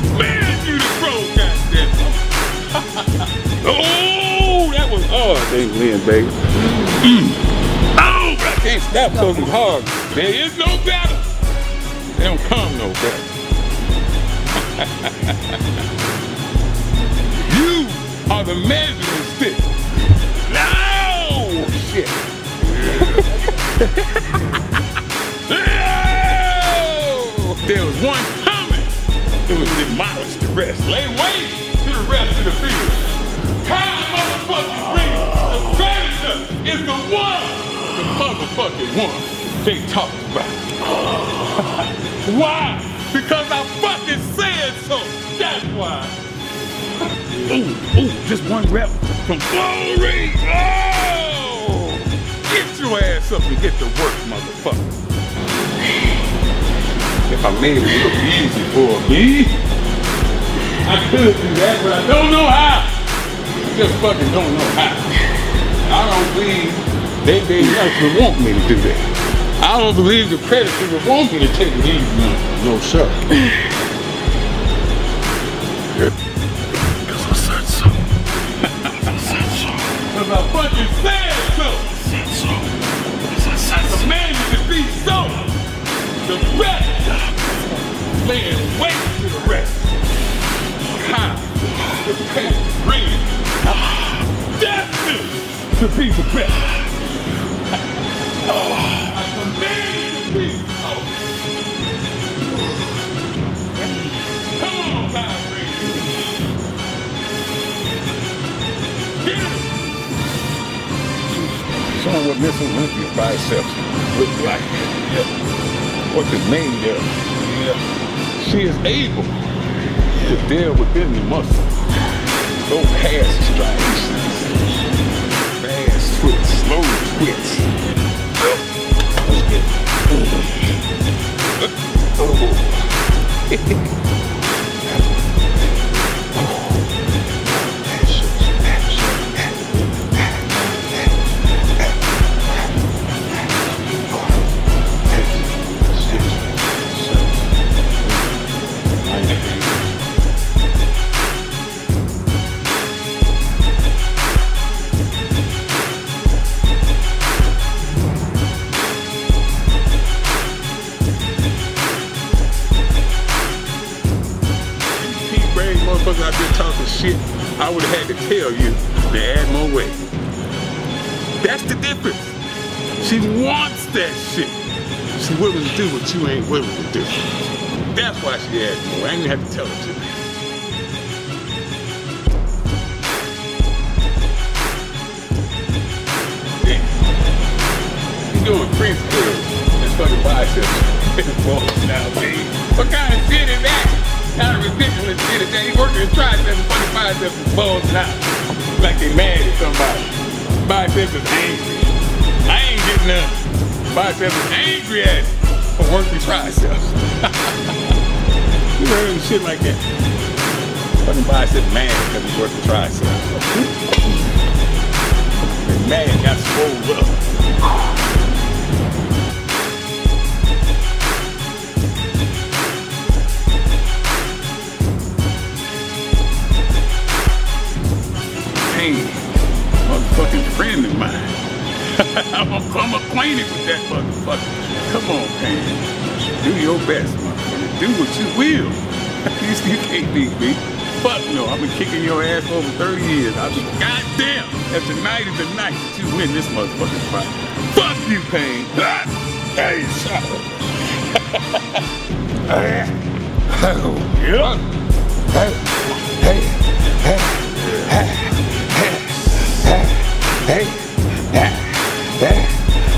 command you to throw, goddamn it. Oh, that was hard, Dana Linn Bailey. Oh, but I can't stop because it's hard. There is no battle. There don't come no battle. You are the measuring stick. No! Shit. Oh! There was one coming. It was demolished the rest. Lay waste to the rest of the field. Kyle motherfucking Green, the stranger, is the one. The motherfucking one they talked about. Why? Because I fucking said so. That's why. Oh, just one rep from Glory. Oh! Get your ass up and get to work, motherfucker. If I made it look easy for me, I could do that, but I don't know how. I just fucking don't know how. I don't believe they would want me to do that. I don't believe the predator would want me to take it easy. No, sir. Yeah. I fucking said so. The man you can be so. The rest. Laying waste to the rest. Time. The pain. Green. Destined to be the best. I command you to be so. Come on, Ty Green. Get him. Someone with Ms. Olympia biceps look like that. What's his name there? Yeah. She is able to deal within the muscle. Those fast strikes, fast twitch, slow twitch. Let's get it. Oh. Motherfuckers out there talking shit, I would have had to tell you to add more weight. That's the difference. She wants that shit. She willing to do what you ain't willing to do. That's why she asked more. I ain't gonna have to tell her to. Damn. You doing free spirit. That's fucking biceps. Now, babe. What kind of shit is that? Kind of ridiculous shit that he working his triceps and fucking biceps and balls out like they mad at somebody. Biceps is angry. I ain't getting nothing. Biceps is angry at it for working triceps. You heard shit like that? Fucking biceps mad because he's working triceps. That man got swole up. Motherfucking friend of mine. I'm acquainted with that motherfucker. Come on, Payne. Do your best, motherfucker. Do what you will. You can't beat me. Fuck no, I've been kicking your ass for over 30 years. I've been goddamn that tonight is the night that you win this motherfucking fight. Fuck you, Payne. Hey, shut up. Hey.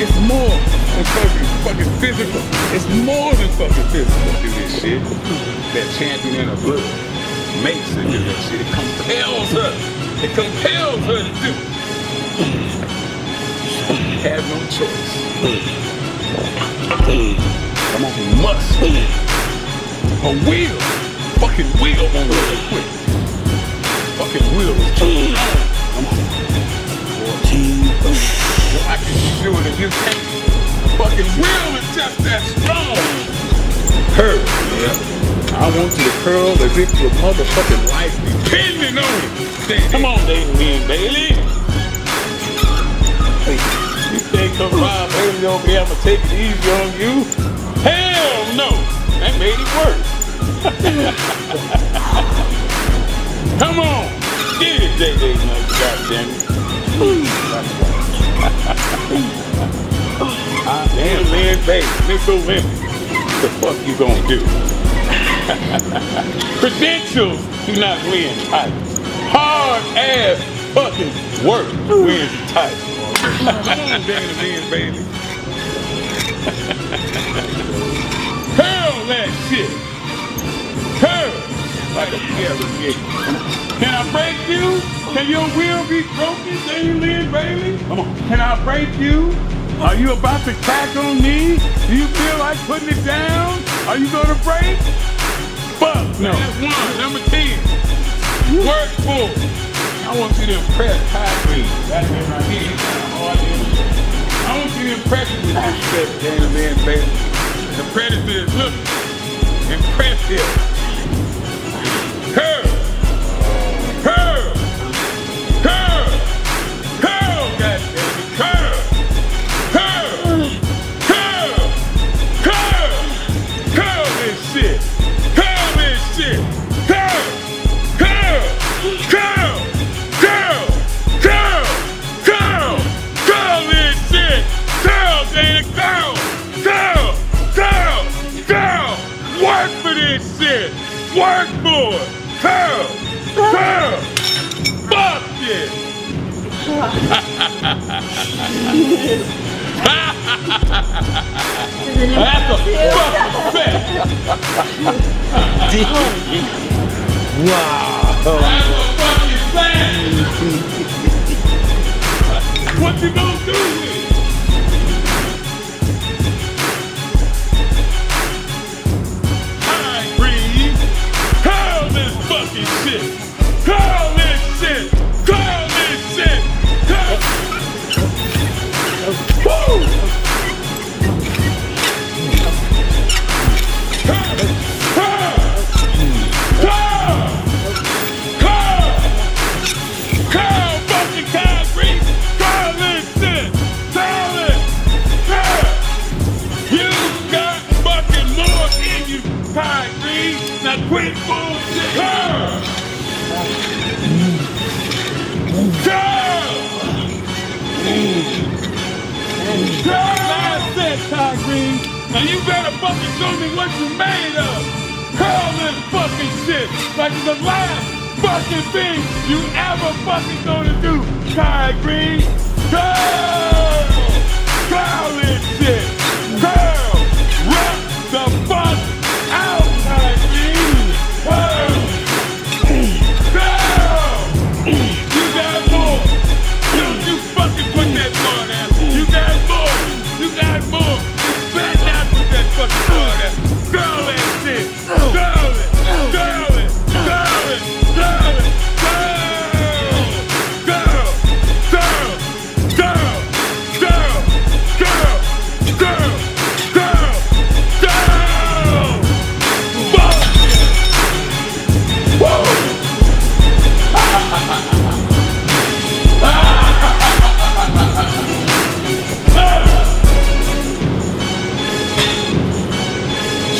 It's more than fucking physical. It's more than fucking physical. Do this shit. That champion in her blood makes her do that shit. It compels her. It compels her to do it. You have no choice. Come on, you must. Her will. Fucking will won't let her quit. Fucking will is killing her. Come on. 14. Well, I can do it if you can't. Fucking will is just that strong. Curl, yeah. I want you to curl as if your motherfucking life depending on it. Come on, Dana Linn Bailey. You can't come ride Bailey over here. I'ma take it easy on you. Hell no. That made it worse. Come on. Get it, J.J. Goddammit. Damn, man, baby, Ms. Olympia, what the fuck you gonna do? Credentials do not win titles. Hard ass fucking work wins the title. Come on, Dana Linn Bailey. Curl that shit. Curl like a carrot. Can I break you? Can your will be broken, Dana Linn Bailey? Come on. Can I break you? Are you about to crack on me? Do you feel like putting it down? Are you gonna break? Fuck no. That's one. Number 10. Work full. I want you to impress Ty Green. That's it right here. He's kind of hard to impress. I want you to impress him with this shit, Dana Linn Bailey. The predator is looking. Impress him. Work for it! Curl! Curl! Fuck it! That's a fucking fact! Wow! That's a fucking fact! What you gonna do with it? Ty Green, now quit bullshit. Curl! Curl! Curl! I said, Ty Green, now you better fucking show me what you made of. Curl this fucking shit like it's the last fucking thing you ever fucking gonna do, Ty Green. Curl! Curl this shit. Curl! Rock the fuck!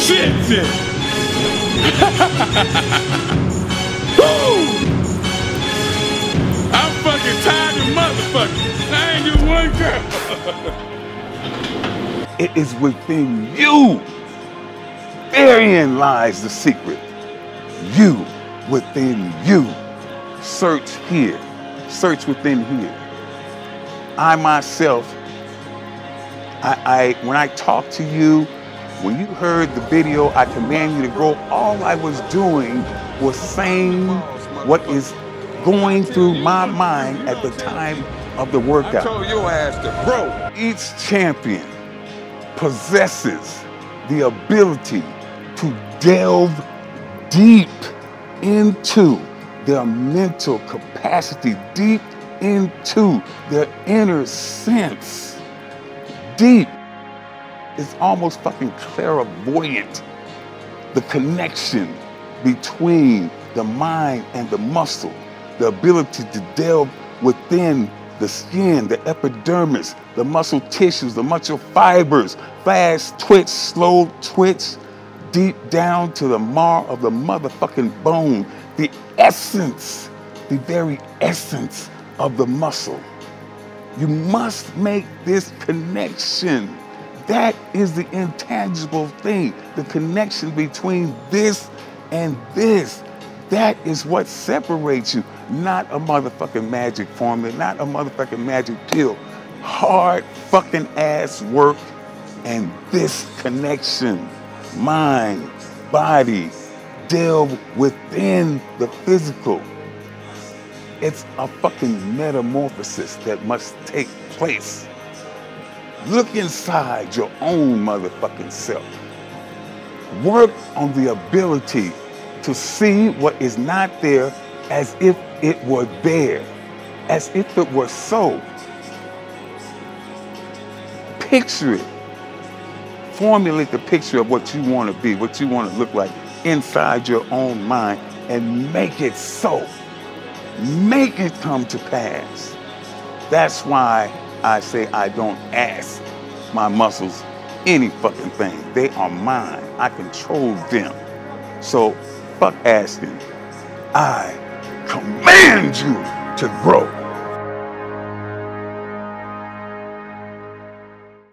Shit. I'm fucking tired of motherfuckers. I ain't just one girl. It is within you. Therein lies the secret. You within you. Search here. Search within here. I myself When I talked to you, when you heard the video, I command you to go, all I was doing was saying what is going through my mind at the time of the workout. I told your ass to bro. Each champion possesses the ability to delve deep into their mental capacity, deep into their inner sense. Deep. It's almost fucking clairvoyant. The connection between the mind and the muscle, the ability to delve within the skin, the epidermis, the muscle tissues, the muscle fibers, fast twitch, slow twitch, deep down to the marrow of the motherfucking bone, the essence, the very essence of the muscle. You must make this connection. That is the intangible thing, the connection between this and this. That is what separates you. Not a motherfucking magic formula, not a motherfucking magic pill. Hard fucking ass work and this connection. Mind, body, delve within the physical. It's a fucking metamorphosis that must take place. Look inside your own motherfucking self. Work on the ability to see what is not there as if it were there, as if it were so. Picture it. Formulate the picture of what you want to be, what you want to look like inside your own mind, and make it so. Make it come to pass. That's why I say I don't ask my muscles any fucking thing. They are mine. I control them. So fuck asking. I command you to grow.